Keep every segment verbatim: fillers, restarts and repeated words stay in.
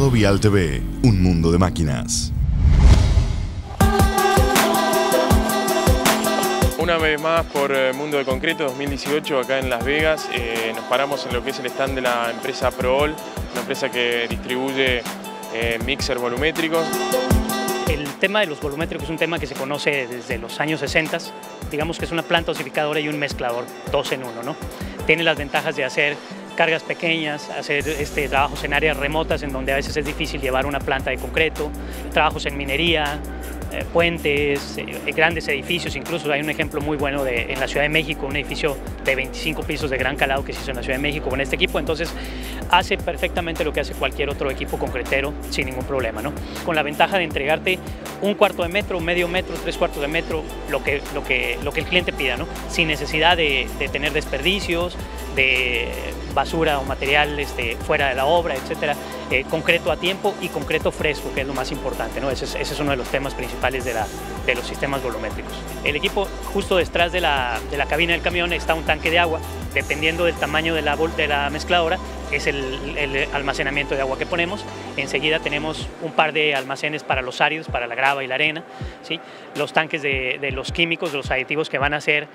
Mercado Vial T V, un mundo de máquinas. Una vez más por Mundo de Concreto dos mil dieciocho acá en Las Vegas. Eh, nos paramos en lo que es el stand de la empresa ProAll, una empresa que distribuye eh, mixer volumétricos. El tema de los volumétricos es un tema que se conoce desde los años sesenta. Digamos que es una planta osificadora y un mezclador, dos en uno, ¿no? Tiene las ventajas de hacer cargas pequeñas, hacer este, trabajos en áreas remotas en donde a veces es difícil llevar una planta de concreto, trabajos en minería, Eh, puentes, eh, grandes edificios. Incluso hay un ejemplo muy bueno de, en la Ciudad de México, un edificio de veinticinco pisos de gran calado que se hizo en la Ciudad de México con este equipo. Entonces hace perfectamente lo que hace cualquier otro equipo concretero sin ningún problema, ¿no? Con la ventaja de entregarte un cuarto de metro, medio metro, tres cuartos de metro, lo que, lo que, lo que el cliente pida, ¿no? Sin necesidad de, de tener desperdicios, de basura o material este, fuera de la obra, etcétera. Eh, concreto a tiempo y concreto fresco, que es lo más importante, ¿no? Ese es, ese es uno de los temas principales de, la, de los sistemas volumétricos. El equipo, justo detrás de la, de la cabina del camión, está un tanque de agua. Dependiendo del tamaño de la, de la mezcladora, es el, el almacenamiento de agua que ponemos. Enseguida tenemos un par de almacenes para los áridos, para la grava y la arena, ¿sí? Los tanques de, de los químicos, de los aditivos que van a hacer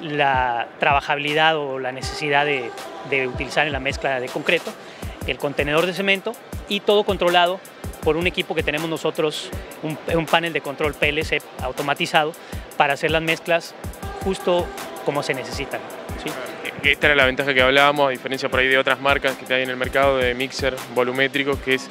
la trabajabilidad o la necesidad de, de utilizar en la mezcla de concreto, el contenedor de cemento, y todo controlado por un equipo que tenemos nosotros, un, un panel de control P L C automatizado para hacer las mezclas justo como se necesitan, ¿sí? Esta era la ventaja que hablábamos, a diferencia por ahí de otras marcas que hay en el mercado de mixer volumétricos, que es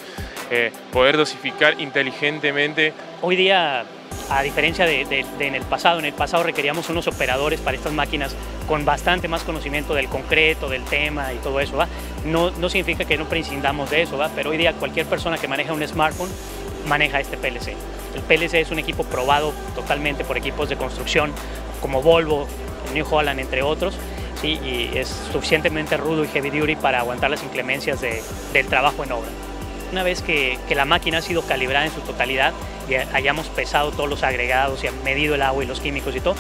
eh, poder dosificar inteligentemente. Hoy día, a diferencia de, de, de en el pasado, en el pasado requeríamos unos operadores para estas máquinas con bastante más conocimiento del concreto, del tema y todo eso, ¿va? No, no significa que no prescindamos de eso, ¿va? Pero hoy día cualquier persona que maneja un smartphone maneja este P L C. El P L C es un equipo probado totalmente por equipos de construcción como Volvo, New Holland, entre otros. Sí, y es suficientemente rudo y heavy duty para aguantar las inclemencias de, del trabajo en obra. Una vez que, que la máquina ha sido calibrada en su totalidad y hayamos pesado todos los agregados y han medido el agua y los químicos y todo,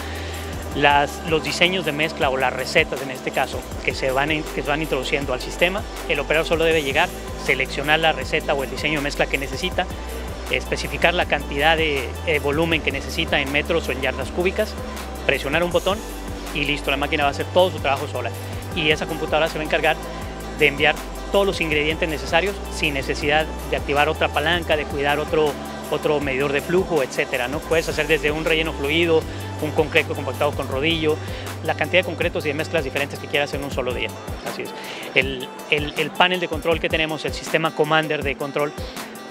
las, los diseños de mezcla o las recetas en este caso que se, van, que se van introduciendo al sistema, el operador solo debe llegar, seleccionar la receta o el diseño de mezcla que necesita, especificar la cantidad de eh, volumen que necesita en metros o en yardas cúbicas, presionar un botón y listo, la máquina va a hacer todo su trabajo sola. Y esa computadora se va a encargar de enviar todos los ingredientes necesarios sin necesidad de activar otra palanca, de cuidar otro, otro medidor de flujo, etcétera, ¿no? Puedes hacer desde un relleno fluido, un concreto compactado con rodillo, la cantidad de concretos y de mezclas diferentes que quieras en un solo día. Así es. El, el, el panel de control que tenemos, el sistema Commander de control,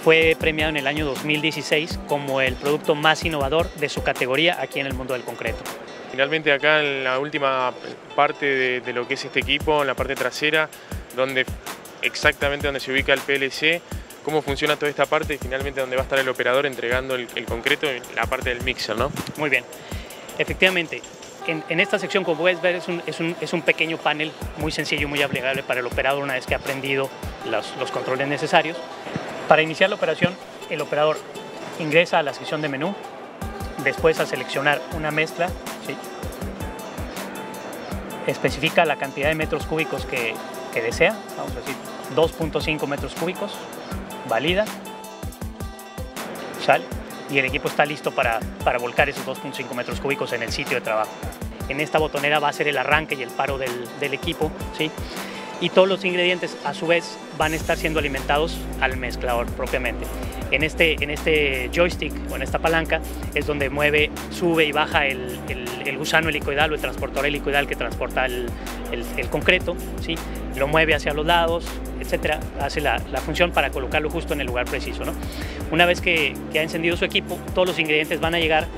fue premiado en el año dos mil dieciséis como el producto más innovador de su categoría aquí en el mundo del concreto. Finalmente acá en la última parte de, de lo que es este equipo, en la parte trasera, donde exactamente donde se ubica el P L C, cómo funciona toda esta parte y finalmente donde va a estar el operador entregando el, el concreto, la parte del mixer, ¿no? Muy bien, efectivamente. En, en esta sección, como puedes ver, es un, es, un, es un pequeño panel muy sencillo, muy aplicable para el operador una vez que ha aprendido los, los controles necesarios. Para iniciar la operación, el operador ingresa a la sección de menú, después a seleccionar una mezcla, ¿sí? Especifica la cantidad de metros cúbicos que, que desea, vamos a decir dos punto cinco metros cúbicos, valida, sale, y el equipo está listo para, para volcar esos dos punto cinco metros cúbicos en el sitio de trabajo. En esta botonera va a ser el arranque y el paro del, del equipo, ¿sí? Y todos los ingredientes a su vez van a estar siendo alimentados al mezclador propiamente. En este, en este joystick o en esta palanca es donde mueve, sube y baja el, el, el gusano helicoidal o el transportador helicoidal que transporta el, el, el concreto, ¿sí? Lo mueve hacia los lados, etcétera. Hace la, la función para colocarlo justo en el lugar preciso, ¿no? Una vez que, que ha encendido su equipo, todos los ingredientes van a llegar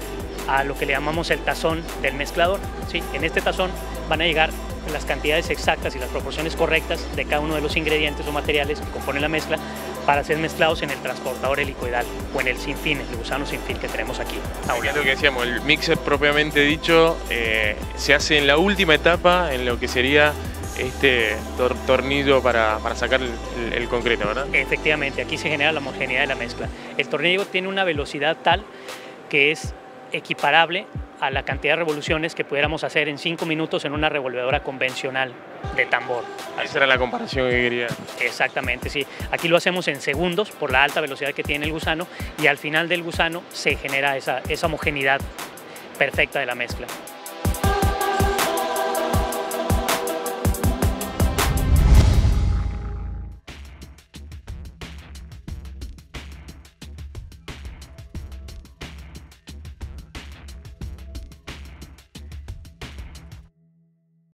a lo que le llamamos el tazón del mezclador, ¿sí? En este tazón van a llegar las cantidades exactas y las proporciones correctas de cada uno de los ingredientes o materiales que componen la mezcla para ser mezclados en el transportador helicoidal o en el sinfín, el gusano sinfín que tenemos aquí. Ahora, lo que decíamos, el mixer propiamente dicho eh, se hace en la última etapa, en lo que sería este tor tornillo para, para sacar el, el concreto, ¿verdad? Efectivamente, aquí se genera la homogeneidad de la mezcla. El tornillo tiene una velocidad tal que es equiparable a la cantidad de revoluciones que pudiéramos hacer en cinco minutos en una revolvedora convencional de tambor. Esa era la comparación que quería. Exactamente, sí. Aquí lo hacemos en segundos por la alta velocidad que tiene el gusano y al final del gusano se genera esa, esa homogeneidad perfecta de la mezcla.